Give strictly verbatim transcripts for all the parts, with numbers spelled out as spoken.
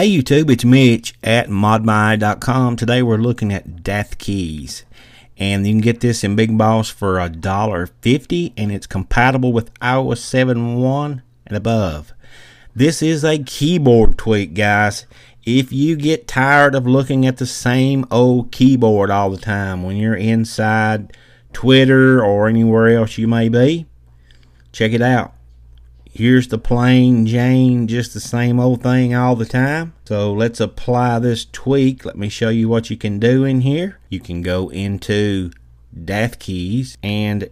Hey YouTube, it's Mitch at modmy dot com. Today we're looking at DathKeys, and you can get this in Big Boss for a dollar fifty, and it's compatible with i O S seven point one and above. This is a keyboard tweak, guys. If you get tired of looking at the same old keyboard all the time when you're inside Twitter or anywhere else you may be, check it out. Here's the plain Jane, just the same old thing all the time. So let's apply this tweak. Let me show you what you can do in here. You can go into DathKeys and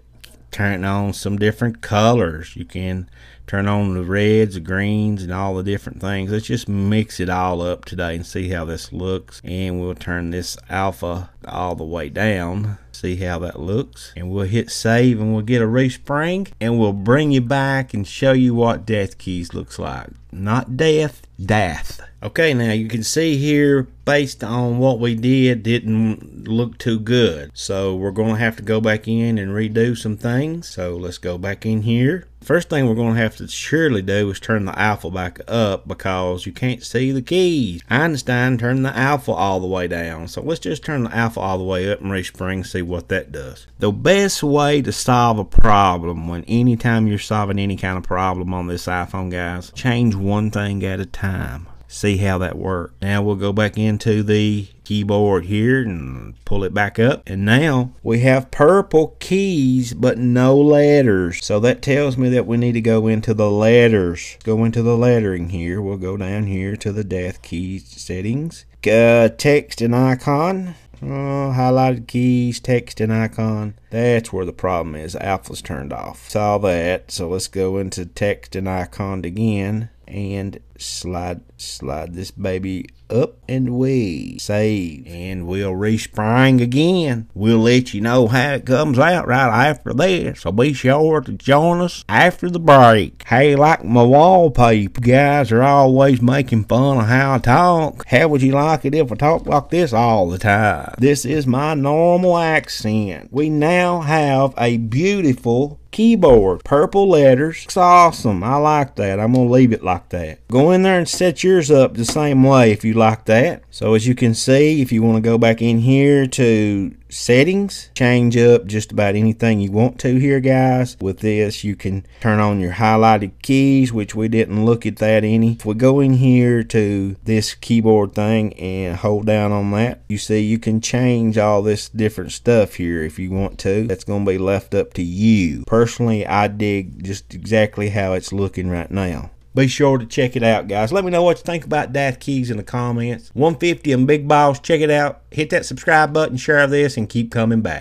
turn on some different colors. You can turn on the reds, the greens, and all the different things. Let's just mix it all up today and see how this looks. And we'll turn this alpha all the way down. See how that looks, and we'll hit save and we'll get a respring, and we'll bring you back and show you what DathKeys looks like. Not death, Dath. Okay, now you can see here, based on what we did, didn't look too good, so we're going to have to go back in and redo some things. So let's go back in here. First thing we're going to have to surely do is turn the alpha back up, because you can't see the keys. Einstein turned the alpha all the way down, so let's just turn the alpha all the way up and respring, see what that does. The best way to solve a problem, when anytime you're solving any kind of problem on this iPhone, guys, change one thing at a time. See how that works. Now we'll go back into the keyboard here and pull it back up, and now we have purple keys but no letters, so that tells me that we need to go into the letters. Go into the lettering here. We'll go down here to the DathKeys settings, uh, text and icon, oh, highlighted keys, text and icon. That's where the problem is. Alpha's turned off. Saw that, so let's go into text and icon again and slide slide this baby up, and we save, and we'll respring again. We'll let you know how it comes out right after this, so be sure to join us after the break. Hey, like my wallpaper, you guys are always making fun of how I talk. How would you like it if I talked like this all the time? This is my normal accent. We now have a beautiful keyboard, purple letters. It's awesome. I like that. I'm gonna leave it like that. Go in there and set yours up the same way if you like that. So as you can see, if you want to go back in here to settings, change up just about anything you want to here, guys. With this, you can turn on your highlighted keys, which we didn't look at that any. If we go in here to this keyboard thing and hold down on that, you see you can change all this different stuff here if you want to. That's going to be left up to you. Personally, I dig just exactly how it's looking right now. Be sure to check it out, guys. Let me know what you think about DathKeys in the comments. one fifty and Big Boss. Check it out. Hit that subscribe button, share this, and keep coming back.